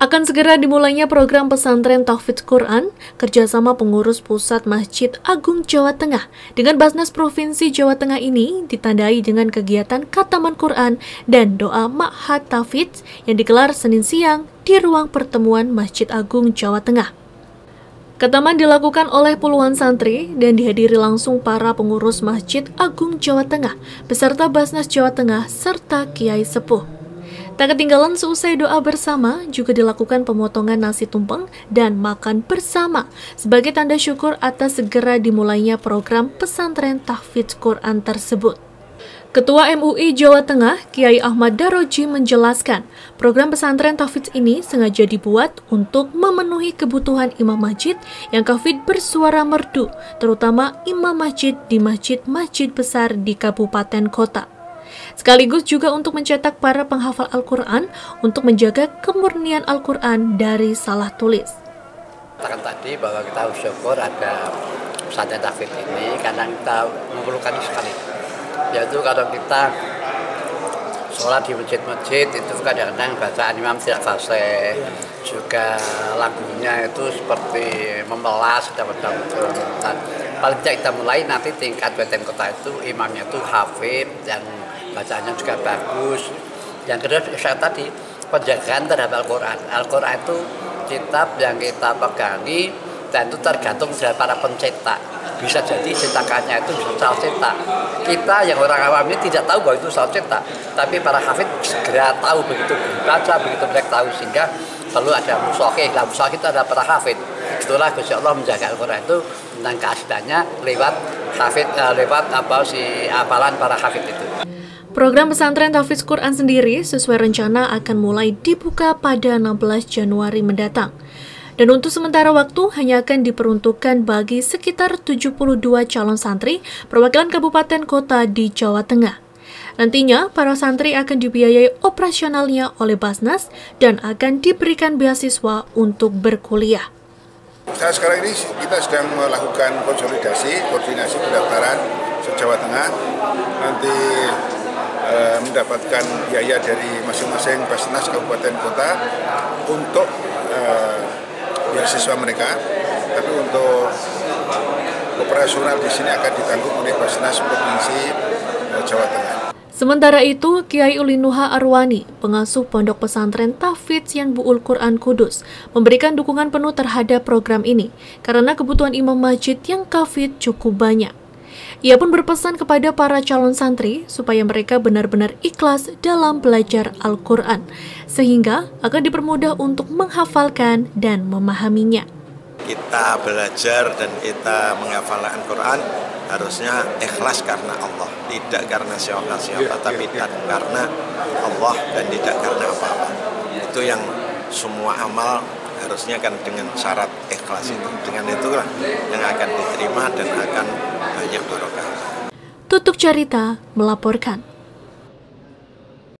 Akan segera dimulainya program pesantren Tahfidz Quran kerjasama pengurus pusat Masjid Agung Jawa Tengah dengan BAZNAS Provinsi Jawa Tengah ini ditandai dengan kegiatan Kataman Quran dan Doa Ma'hat Tahfidz yang digelar Senin siang di ruang pertemuan Masjid Agung Jawa Tengah. Kataman dilakukan oleh puluhan santri dan dihadiri langsung para pengurus Masjid Agung Jawa Tengah beserta BAZNAS Jawa Tengah serta Kiai Sepuh. Tak ketinggalan seusai doa bersama, juga dilakukan pemotongan nasi tumpeng dan makan bersama sebagai tanda syukur atas segera dimulainya program pesantren Tahfidz Quran tersebut. Ketua MUI Jawa Tengah, Kiai Ahmad Daroji menjelaskan, program pesantren Tahfidz ini sengaja dibuat untuk memenuhi kebutuhan imam masjid yang kafid bersuara merdu, terutama imam masjid di masjid-masjid besar di kabupaten kota. Sekaligus juga untuk mencetak para penghafal Al-Quran untuk menjaga kemurnian Al-Quran dari salah tulis. Katakan tadi bahwa kita harus syukur ada pesantren Tahfidz ini karena kita memerlukan sekali. Yaitu kalau kita sholat di masjid-masjid itu kadang-kadang bacaan imam tidak fasih, juga lagunya itu seperti memelas dan paling tidak kita mulai nanti tingkat BTN kota itu imamnya itu hafid dan bacaannya juga bagus. Yang kedua saya tadi penjagaan terhadap Al-Quran. Al-Quran itu kitab yang kita pegangi dan itu tergantung dari para pencetak. Bisa jadi cetakannya itu bisa salah cetak. Kita yang orang awam ini tidak tahu bahwa itu salah cetak. Tapi para hafid segera tahu begitu dibaca, begitu mereka tahu sehingga perlu ada mushahih. Dalam mushahih itu ada para hafid. Itulah Gusti Allah menjaga Al-Quran itu tentang keasliannya lewat hafid, lewat apalan para hafid itu. Program pesantren Tahfidz Quran sendiri sesuai rencana akan mulai dibuka pada 16 Januari mendatang. Dan untuk sementara waktu hanya akan diperuntukkan bagi sekitar 72 calon santri perwakilan kabupaten kota di Jawa Tengah. Nantinya, para santri akan dibiayai operasionalnya oleh BAZNAS dan akan diberikan beasiswa untuk berkuliah. Nah, sekarang ini kita sedang melakukan konsolidasi, koordinasi pendaftaran se-Jawa Tengah. Nanti mendapatkan biaya dari masing-masing BAZNAS kabupaten kota untuk beasiswa mereka, tapi untuk operasional di sini akan ditanggung oleh BAZNAS Provinsi Jawa Tengah. Sementara itu, Kiai Ulin Nuha Arwani, pengasuh Pondok Pesantren Tahfidz Yanbuul Quran Kudus, memberikan dukungan penuh terhadap program ini karena kebutuhan imam masjid yang kafid cukup banyak. Ia pun berpesan kepada para calon santri supaya mereka benar-benar ikhlas dalam belajar Al-Quran, sehingga akan dipermudah untuk menghafalkan dan memahaminya. Kita belajar dan kita menghafal Al-Quran harusnya ikhlas karena Allah, tidak karena siapa-siapa, tapi karena Allah dan tidak karena apa-apa. Itu yang semua amal harusnya kan dengan syarat ikhlas itu. Dengan itulah yang akan diterima dan akan banyak barokah. Tutuk Carita melaporkan.